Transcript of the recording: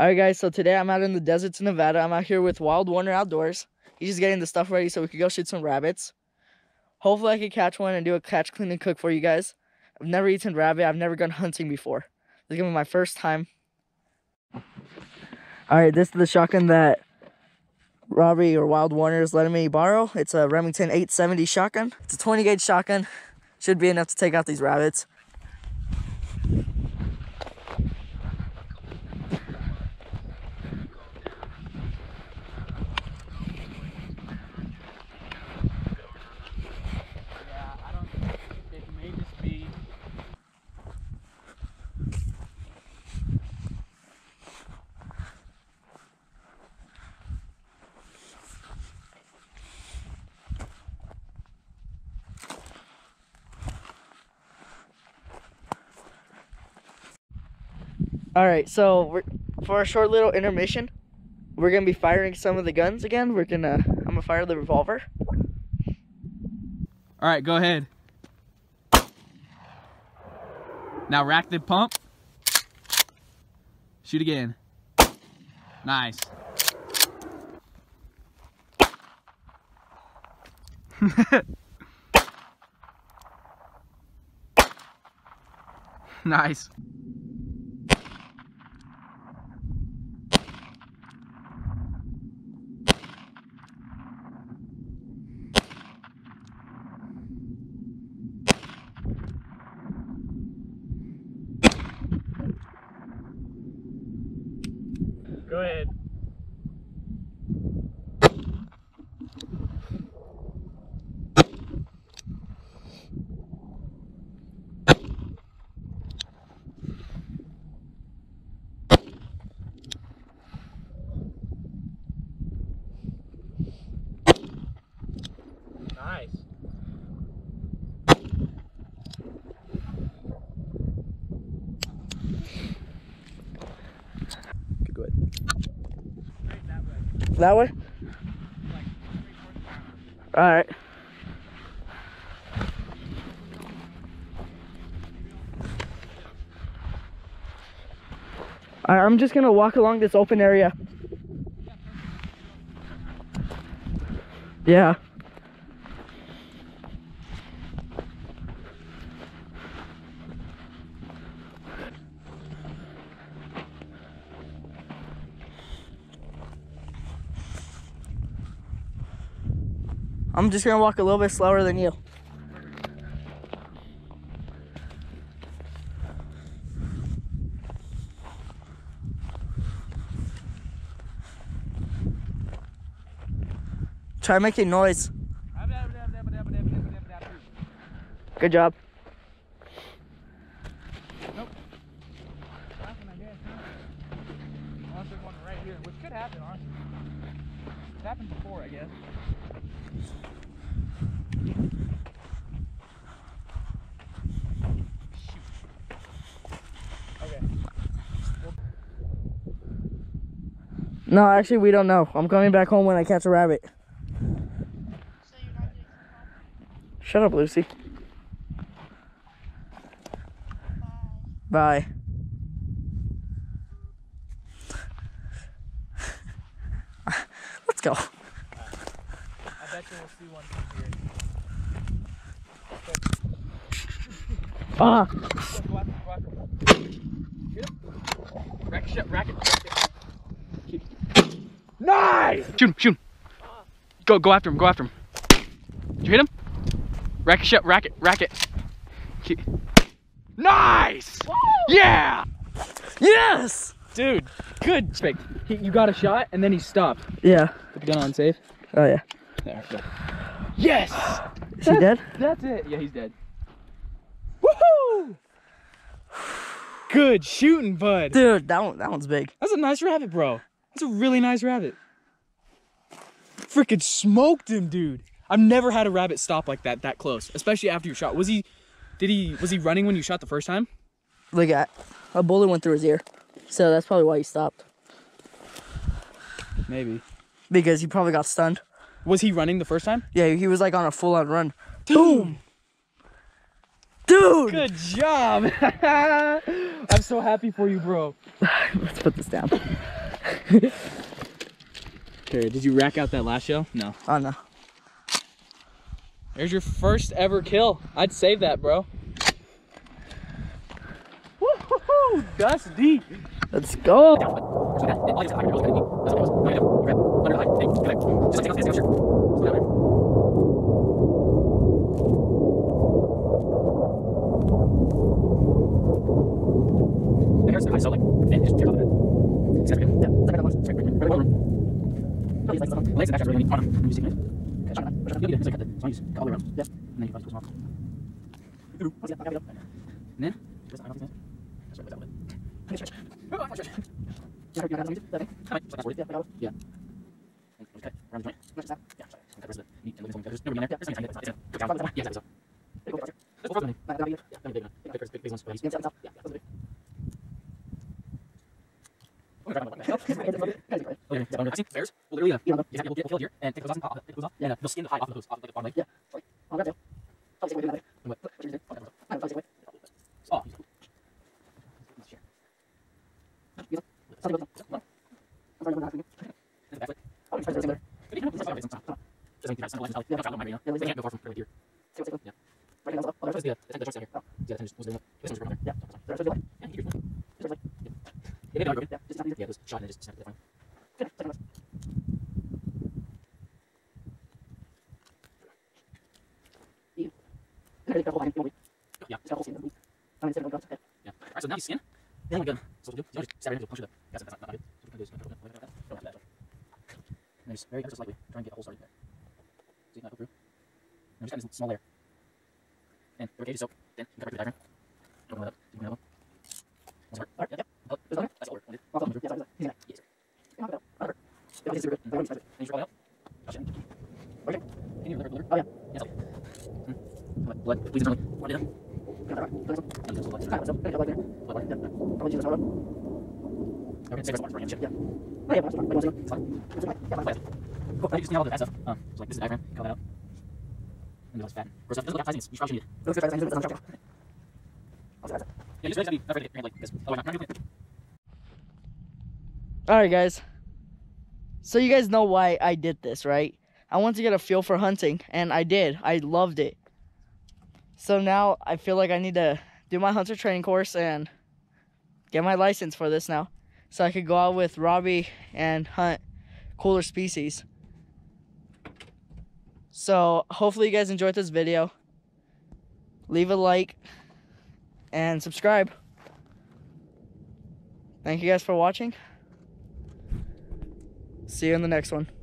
All right, guys, so today I'm out in the deserts of Nevada. I'm out here with Wild Warner Outdoors. He's just getting the stuff ready so we could go shoot some rabbits. Hopefully I can catch one and do a catch, clean, and cook for you guys. I've never eaten rabbit. I've never gone hunting before. This is going to be my first time. All right, this is the shotgun that Robbie or Wild Warner is letting me borrow. It's a Remington 870 shotgun. It's a 20 gauge shotgun. Should be enough to take out these rabbits. Alright, so for a short little intermission, we're going to be firing some of the guns again. I'm going to fire the revolver. Alright, go ahead. Now rack the pump. Shoot again. Nice. Nice. Go ahead. Nice. That way? All right. I'm just gonna walk along this open area. Yeah. I'm just gonna walk a little bit slower than you. Try making noise. Good job. Nope. Unless there's one right here, which could happen, honestly. It's happened before, I guess. Okay. No, actually, we don't know. I'm coming back home when I catch a rabbit. So you're not doing it. Shut up, Lucy. Bye. Bye. Let's go. Ah! Nice! Shoot him, shoot him. Go after him, go after him. Did you hit him? Rack it shut, rack it. Keep. Nice! Woo! Yeah! Yes! Dude, good. You got a shot and then he stopped. Yeah. Put the gun on safe. Oh yeah. There, go. Yes! Is he dead? That's it. Yeah, he's dead. Woohoo! Good shooting, bud. Dude, that one's big. That's a nice rabbit, bro. That's a really nice rabbit. Freaking smoked him, dude. I've never had a rabbit stop like that close, especially after you shot. Was he running when you shot the first time? Look at a bullet went through his ear, so that's probably why he stopped. Maybe. Because he probably got stunned. Was he running the first time? Yeah, he was like on a full-on run. Boom! Dude! Good job! I'm so happy for you, bro. Let's put this down. Okay, did you rack out that last shell? No. Oh, no. There's your first ever kill. I'd save that, bro. Woo-hoo-hoo, Dusty. Let's go. So now you skin, then we're gonna push it up. That's not good. So we can do something like that. Don't have that. And just very slightly try and get a hole started there. So you can go through. And just kind of small layer. And the cage is soaked. Then you can cover the diagram. Open it up. Open it up. Alright, yeah. There's another. That's all we're going to do. Yeah, yes. Yeah, not bad. That was super good. And you roll it out. Gosh, yeah. Okay. Can you blur? Oh, yeah. Yes, okay. Blood. Please don't. What did I do? Alright guys, so you guys know why I did this, right? I wanted to get a feel for hunting, and I did. I loved it. So now I feel like I need to do my hunter training course and get my license for this now, so I could go out with Robbie and hunt cooler species. So hopefully you guys enjoyed this video. Leave a like and subscribe. Thank you guys for watching. See you in the next one.